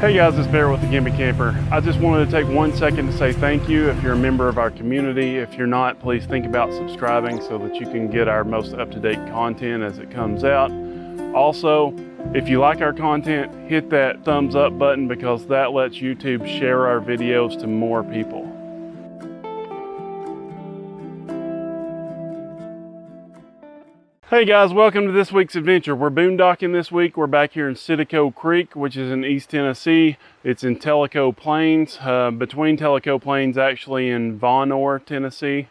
Hey guys, it's Bear with The Gimby Camper. I just wanted to take 1 second to say thank you. If you're a member of our community, if you're not, please think about subscribing so that you can get our most up-to-date content as it comes out. Also, if you like our content, hit that thumbs up button because that lets YouTube share our videos to more people. Hey guys, welcome to this week's adventure. We're boondocking this week. We're back here in Citico Creek, which is in East Tennessee. It's in Tellico Plains, between Tellico Plains actually in Vonore, Tennessee.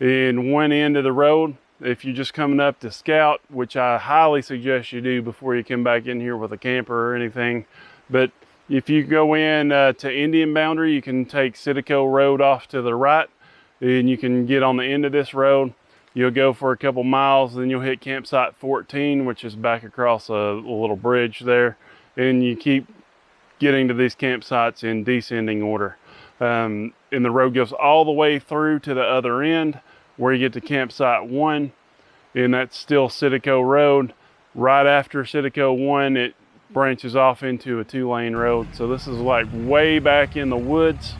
In one end of the road, if you're just coming up to scout, which I highly suggest you do before you come back in here with a camper or anything. But if you go in to Indian Boundary, you can take Citico Road off to the right and you can get on the end of this road. You'll go for a couple miles, then you'll hit campsite 14, which is back across a little bridge there. And you keep getting to these campsites in descending order. And the road goes all the way through to the other end where you get to campsite 1. And that's still Citico Road. Right after Citico 1, it branches off into a 2-lane road. So this is like way back in the woods.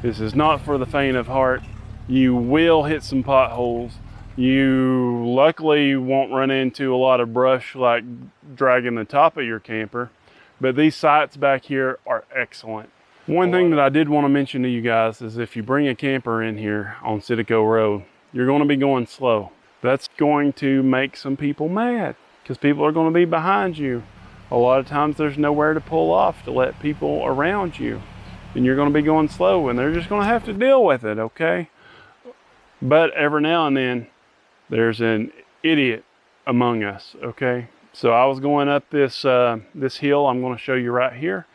This is not for the faint of heart. You will hit some potholes. You luckily won't run into a lot of brush like dragging the top of your camper, but these sites back here are excellent. One thing that I did want to mention to you guys is if you bring a camper in here on Citico Road, you're going to be going slow. That's going to make some people mad because people are going to be behind you. A lot of times there's nowhere to pull off to let people around you, and you're going to be going slow and they're just going to have to deal with it, okay? But every now and then, there's an idiot among us, okay? So I was going up this this hill I'm gonna show you right here,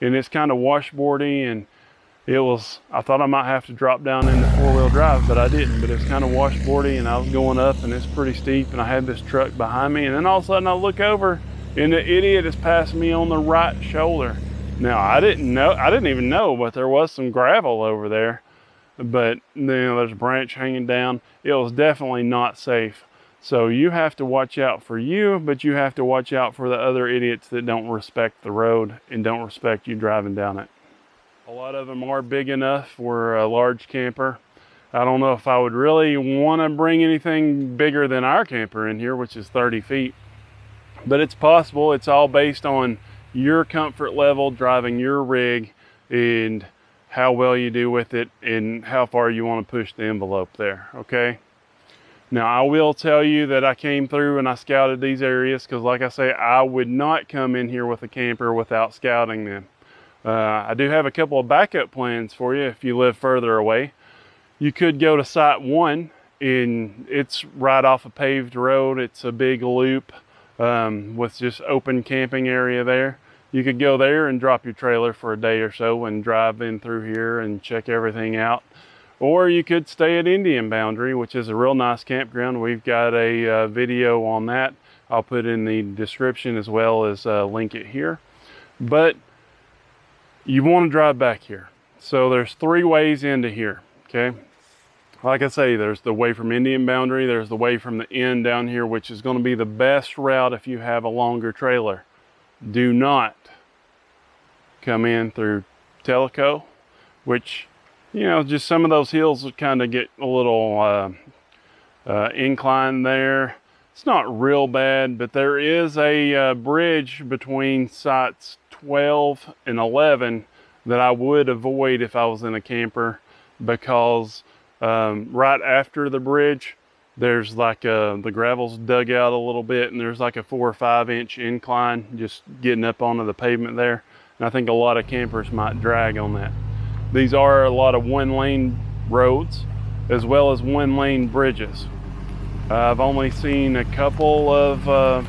and it's kind of washboardy, and it was, I thought I might have to drop down into 4-wheel drive, but I didn't, but it's kind of washboardy, and I was going up, and it's pretty steep, and I had this truck behind me, and then all of a sudden I look over, and the idiot is passing me on the right shoulder. Now, I didn't even know, but there was some gravel over there. But there's a branch hanging down. It was definitely not safe. So you have to watch out for you, but you have to watch out for the other idiots that don't respect the road and don't respect you driving down it. A lot of them are big enough for a large camper. I don't know if I would really want to bring anything bigger than our camper in here, which is 30 feet. But it's possible. It's all based on your comfort level, driving your rig, and how well you do with it and how far you want to push the envelope there, okay? Now, I will tell you that I came through and I scouted these areas because, like I say, I would not come in here with a camper without scouting them. I do have a couple of backup plans for you if you live further away. You could go to Site 1, and it's right off a paved road. It's a big loop with just open camping area there. You could go there and drop your trailer for a day or so and drive in through here and check everything out. Or you could stay at Indian Boundary, which is a real nice campground. We've got a video on that. I'll put in the description as well as link it here. But you want to drive back here. So there's 3 ways into here, okay? Like I say, there's the way from Indian Boundary. There's the way from the end down here, which is going to be the best route if you have a longer trailer. Do not come in through Tellico, which, you know, just some of those hills kind of get a little incline there. It's not real bad, but there is a bridge between sites 12 and 11 that I would avoid if I was in a camper because right after the bridge, there's like the gravel's dug out a little bit and there's like a 4 or 5 inch incline just getting up onto the pavement there. And I think a lot of campers might drag on that. These are a lot of 1-lane roads as well as 1-lane bridges. I've only seen a couple of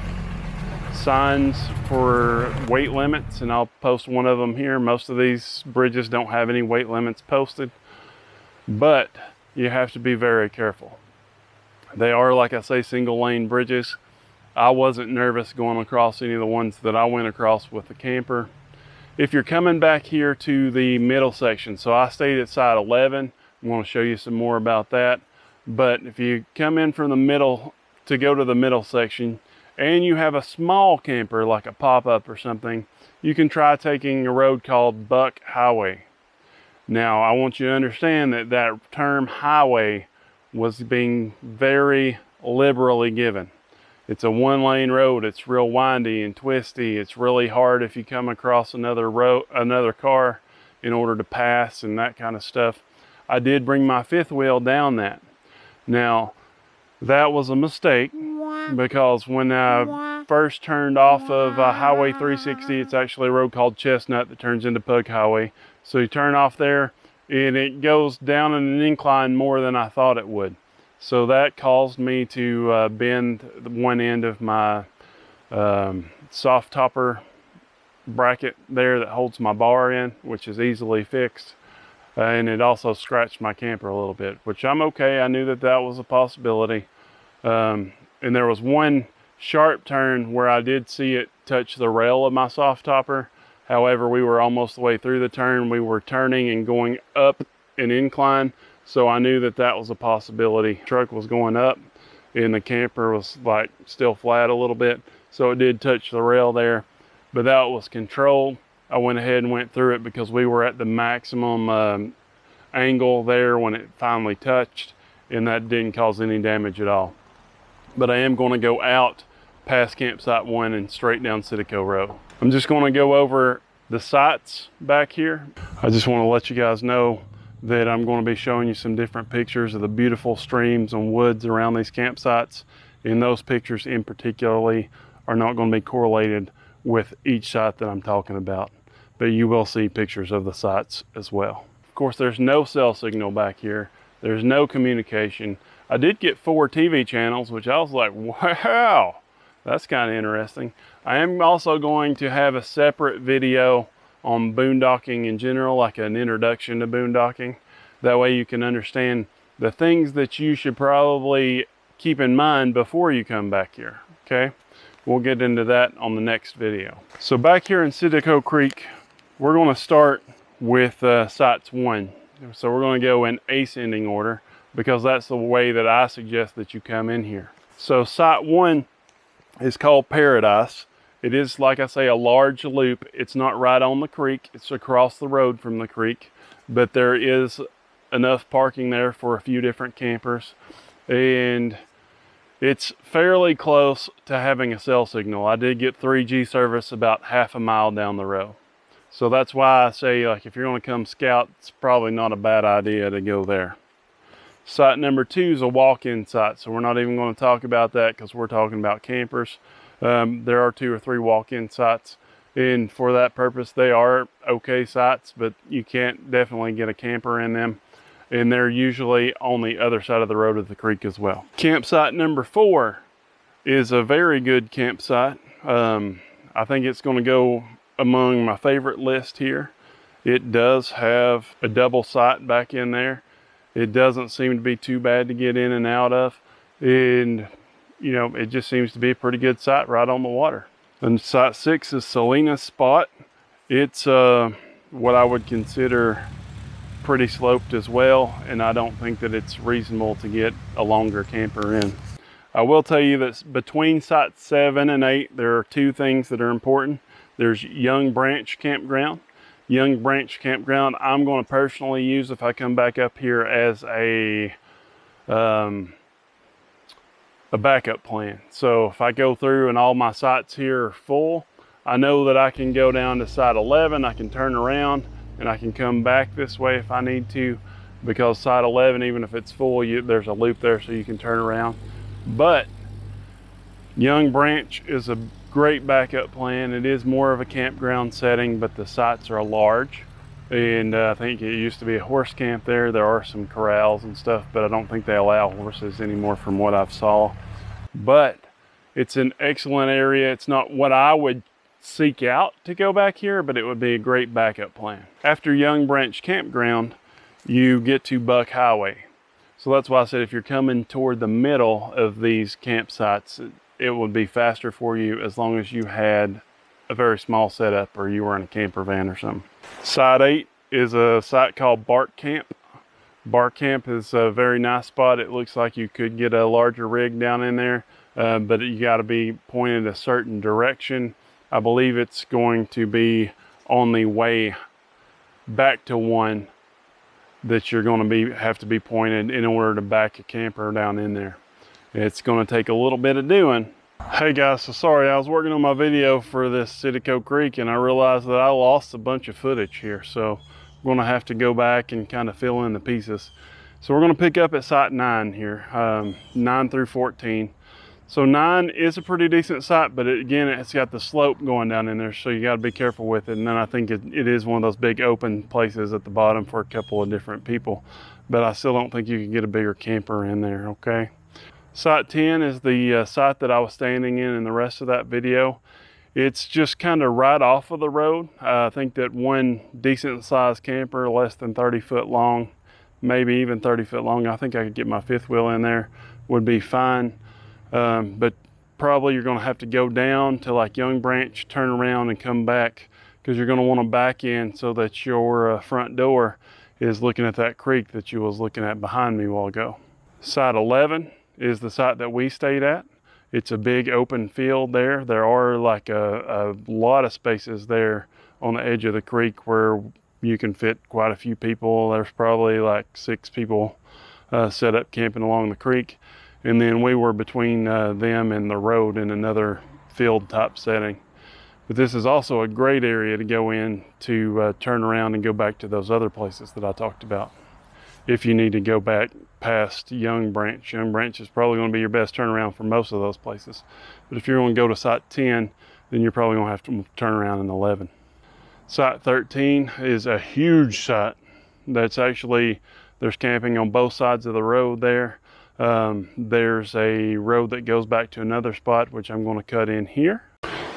signs for weight limits, and I'll post one of them here. Most of these bridges don't have any weight limits posted, but you have to be very careful. They are, like I say, single-lane bridges. I wasn't nervous going across any of the ones that I went across with the camper. If you're coming back here to the middle section, so I stayed at site 11. I'm going to show you some more about that. But if you come in from the middle, to go to the middle section, and you have a small camper like a pop-up or something, you can try taking a road called Buck Highway. Now, I want you to understand that that term highway was being very liberally given. It's a one-lane road. It's real windy and twisty. It's really hard if you come across another car in order to pass and that kind of stuff. I did bring my fifth wheel down that. Now, that was a mistake because when I first turned off of Highway 360, it's actually a road called Chestnut that turns into Pug Highway. So you turn off there and it goes down in an incline more than I thought it would. So that caused me to bend one end of my soft topper bracket there that holds my bar in, which is easily fixed. And it also scratched my camper a little bit, which I'm okay. I knew that that was a possibility. And there was one sharp turn where I did see it touch the rail of my soft topper. However, we were almost the way through the turn. We were turning and going up an incline. So I knew that that was a possibility. Truck was going up and the camper was like still flat a little bit. So it did touch the rail there, but that was controlled. I went ahead and went through it because we were at the maximum angle there when it finally touched, and that didn't cause any damage at all. But I am going to go out past campsite one and straight down Citico Road. I'm just going to go over the sites back here. I just want to let you guys know that I'm going to be showing you some different pictures of the beautiful streams and woods around these campsites. And those pictures in particularly are not going to be correlated with each site that I'm talking about, but you will see pictures of the sites as well. Of course, there's no cell signal back here. There's no communication. I did get 4 TV channels, which I was like, wow, that's kind of interesting. I am also going to have a separate video on boondocking in general, like an introduction to boondocking. That way you can understand the things that you should probably keep in mind before you come back here, okay? We'll get into that on the next video. So back here in Citico Creek, we're gonna start with sites one. So we're gonna go in ascending order because that's the way that I suggest that you come in here. So site one is called Paradise. It is, like I say, a large loop. It's not right on the creek. It's across the road from the creek, but there is enough parking there for a few different campers. And it's fairly close to having a cell signal. I did get 3G service about half a mile down the road. So that's why I say, like, if you're gonna come scout, it's probably not a bad idea to go there. Site number two is a walk-in site. So we're not even gonna talk about that because we're talking about campers. There are 2 or 3 walk-in sites, and for that purpose, they are okay sites, but you can't definitely get a camper in them. And they're usually on the other side of the road of the creek as well. Campsite number 4 is a very good campsite. I think it's going to go among my favorite list here. It does have a double site back in there. It doesn't seem to be too bad to get in and out of. And, you know, it just seems to be a pretty good site right on the water. And site 6 is Salina Spot. It's what I would consider pretty sloped as well, and I don't think that it's reasonable to get a longer camper in. I will tell you that between sites 7 and 8, there are 2 things that are important. There's Young Branch Campground. Young Branch Campground, I'm going to personally use if I come back up here as a backup plan. So if I go through and all my sites here are full, I know that I can go down to site 11, I can turn around, and I can come back this way if I need to, because site 11, even if it's full, there's a loop there so you can turn around. But Young Branch is a great backup plan. It is more of a campground setting, but the sites are large. And I think it used to be a horse camp there. There are some corrals and stuff, but I don't think they allow horses anymore from what I've saw. But it's an excellent area. It's not what I would seek out to go back here, but it would be a great backup plan. After Young Branch Campground, you get to Buck Highway. So that's why I said if you're coming toward the middle of these campsites, it would be faster for you as long as you had a very small setup or you were in a camper van or something. Site 8 is a site called Bark Camp. Bark Camp is a very nice spot. It looks like you could get a larger rig down in there. but you got to be pointed a certain direction. I believe it's going to be on the way back to one that you're going to have to be pointed in order to back a camper down in there. It's going to take a little bit of doing. Hey guys, so sorry, I was working on my video for this Citico Creek and I realized that I lost a bunch of footage here, so I'm going to have to go back and kind of fill in the pieces. So we're going to pick up at site 9 here, 9 through 14. So 9 is a pretty decent site, but again, it's got the slope going down in there, so you got to be careful with it. And then I think it is one of those big open places at the bottom for a couple of different people, but I still don't think you can get a bigger camper in there, okay? Site 10 is the site that I was standing in the rest of that video. It's just kind of right off of the road. I think that one decent sized camper, less than 30 foot long, maybe even 30 foot long, I think I could get my fifth wheel in there, would be fine. But probably you're going to have to go down to like Young Branch, turn around and come back, because you're going to want to back in so that your front door is looking at that creek that you was looking at behind me a while ago. Site 11 is the site that we stayed at. It's a big open field there. There are like a lot of spaces there on the edge of the creek where you can fit quite a few people. There's probably like 6 people set up camping along the creek. And then we were between them and the road in another field type setting. But this is also a great area to go in to turn around and go back to those other places that I talked about. If you need to go back past Young Branch, Young Branch is probably going to be your best turnaround for most of those places. But if you're going to go to site 10, then you're probably going to have to turn around in 11. Site 13 is a huge site. That's actually, there's camping on both sides of the road there. There's a road that goes back to another spot, which I'm going to cut in here.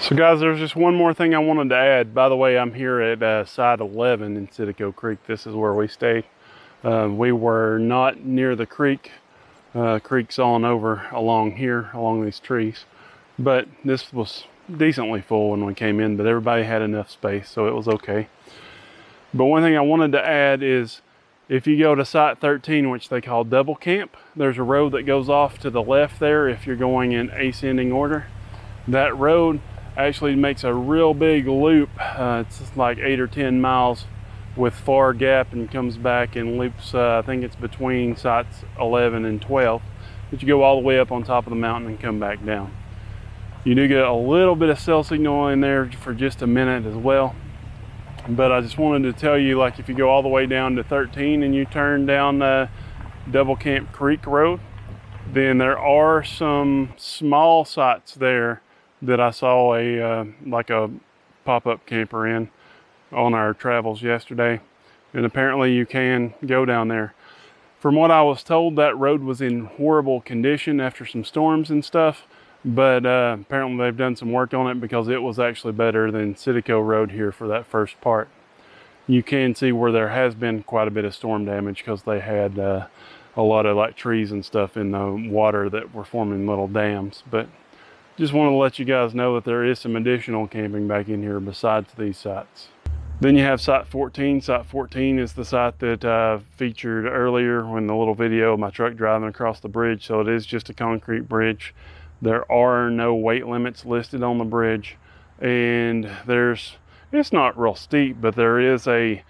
So guys, there's just one more thing I wanted to add. By the way, I'm here at site 11 in Citico Creek. This is where we stayed. We were not near the creek. Creek's on over along here, along these trees. But this was decently full when we came in, but everybody had enough space, so it was okay. But one thing I wanted to add is, if you go to site 13, which they call Double Camp, there's a road that goes off to the left there if you're going in ascending order. That road actually makes a real big loop. It's like 8 or 10 miles with far gap and comes back and loops, I think it's between sites 11 and 12. But you go all the way up on top of the mountain and come back down. You do get a little bit of cell signal in there for just a minute as well. But I just wanted to tell you, like, if you go all the way down to 13 and you turn down Double Camp Creek Road, then there are some small sites there that I saw a pop-up camper in on our travels yesterday. And apparently you can go down there. From what I was told, that road was in horrible condition after some storms and stuff. But apparently they've done some work on it, because it was actually better than Citico Road here for that first part. You can see where there has been quite a bit of storm damage, because they had a lot of like trees and stuff in the water that were forming little dams. But just want to let you guys know that there is some additional camping back in here besides these sites. Then you have site 14. Site 14 is the site that featured earlier in the little video of my truck driving across the bridge. So it is just a concrete bridge. There are no weight limits listed on the bridge, and it's not real steep, but there is a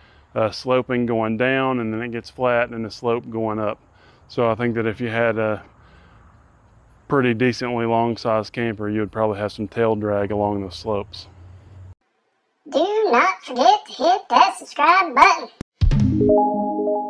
sloping going down, and then it gets flat, and the slope going up. So I think that if you had a pretty decently long sized camper, you would probably have some tail drag along those slopes. Do not forget to hit that subscribe button.